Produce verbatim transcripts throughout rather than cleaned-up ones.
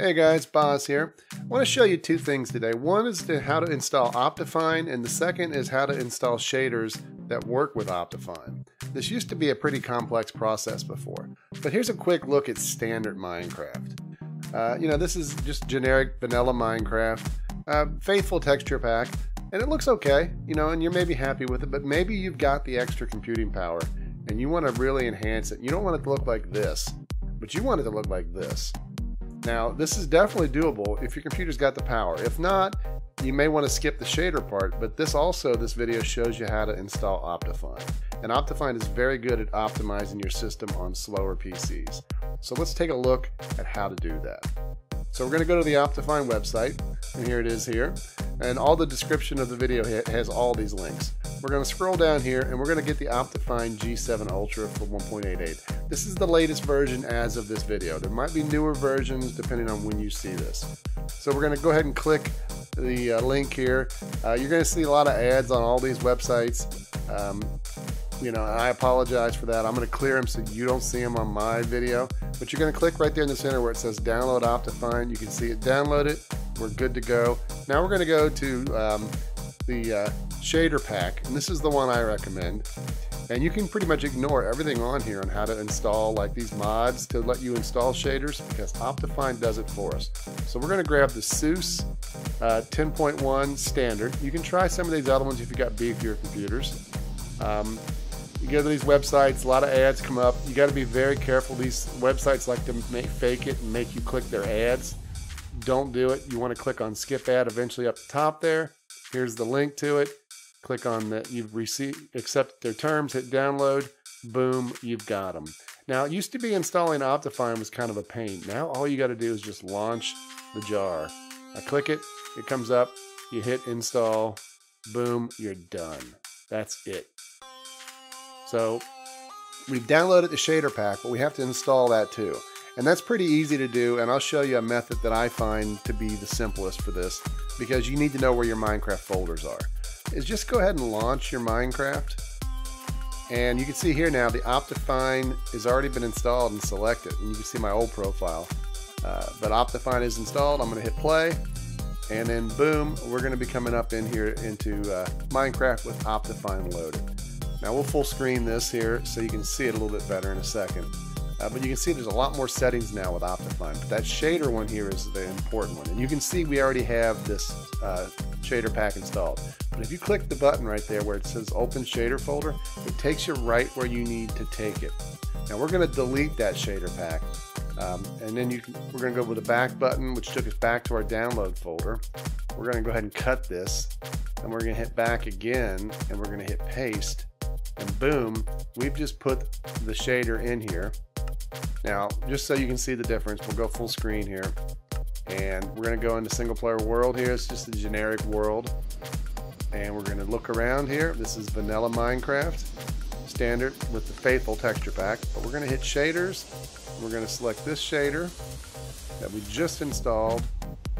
Hey guys, Boz here. I want to show you two things today. One is to how to install Optifine, and the second is how to install shaders that work with Optifine. This used to be a pretty complex process before, but here's a quick look at standard Minecraft. Uh, you know, this is just generic vanilla Minecraft, uh, faithful texture pack, and it looks okay, you know, and you're maybe happy with it, but maybe you've got the extra computing power and you want to really enhance it. You don't want it to look like this, but you want it to look like this. Now, this is definitely doable if your computer's got the power. If not, you may want to skip the shader part, but this also, this video shows you how to install Optifine. And Optifine is very good at optimizing your system on slower P Cs. So let's take a look at how to do that. So we're going to go to the Optifine website, and here it is here. And all the description of the video has all these links. We're going to scroll down here and we're going to get the Optifine G seven Ultra for one point eight eight. This is the latest version as of this video. There might be newer versions depending on when you see this. So we're going to go ahead and click the uh, link here. Uh, you're going to see a lot of ads on all these websites. Um, you know, I apologize for that. I'm going to clear them so you don't see them on my video. But you're going to click right there in the center where it says download Optifine. You can see it. Download it. We're good to go. Now we're going to go to um, the uh, shader pack, and this is the one I recommend. And you can pretty much ignore everything on here on how to install like these mods to let you install shaders because Optifine does it for us. So we're going to grab the SEUS uh, ten point one standard. You can try some of these other ones if you've got beefier computers. Um, you go to these websites, a lot of ads come up. You got to be very careful. These websites like to make, fake it and make you click their ads. Don't do it. You want to click on skip ad eventually up the top there. Here's the link to it. Click on that. You've received, accept their terms, hit download. Boom, you've got them. Now, it used to be installing Optifine was kind of a pain. Now, all you got to do is just launch the jar. I click it, it comes up, you hit install, boom, you're done. That's it. So, we've downloaded the shader pack, but we have to install that too. And that's pretty easy to do, and I'll show you a method that I find to be the simplest for this because you need to know where your Minecraft folders are. Is just go ahead and launch your Minecraft, and you can see here now the Optifine has already been installed and selected, and you can see my old profile. Uh, but Optifine is installed. I'm going to hit play, and then boom, we're going to be coming up in here into uh, Minecraft with Optifine loaded. Now we'll full screen this here so you can see it a little bit better in a second. Uh, but you can see there's a lot more settings now with Optifine. But that shader one here is the important one. And you can see we already have this uh, shader pack installed. But if you click the button right there where it says open shader folder, it takes you right where you need to take it. Now we're going to delete that shader pack. Um, and then you can, we're going to go with the back button, which took us back to our download folder. We're going to go ahead and cut this. And we're going to hit back again. And we're going to hit paste. And boom, we've just put the shader in here. Now, just so you can see the difference, we'll go full screen here, and we're going to go into single player world here. It's just a generic world, and we're going to look around here. This is vanilla Minecraft standard with the faithful texture pack, but we're going to hit shaders. We're going to select this shader that we just installed,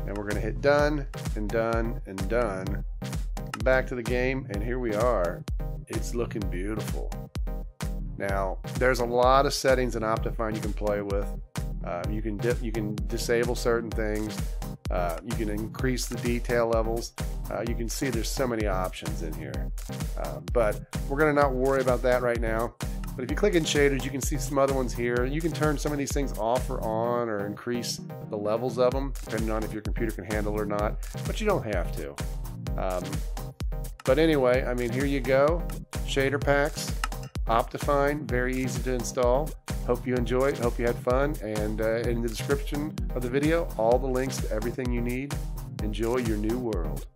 and we're going to hit done and done and done. Back to the game, and here we are. It's looking beautiful. Now, there's a lot of settings in Optifine you can play with. Uh, you can dip, you can disable certain things. Uh, you can increase the detail levels. Uh, you can see there's so many options in here. Uh, but we're going to not worry about that right now. But if you click in shaders, you can see some other ones here. You can turn some of these things off or on or increase the levels of them, depending on if your computer can handle or not. But you don't have to. Um, but anyway, I mean, here you go. Shader packs. Optifine, very easy to install. Hope you enjoyed, hope you had fun, and uh, in the description of the video, all the links to everything you need. Enjoy your new world.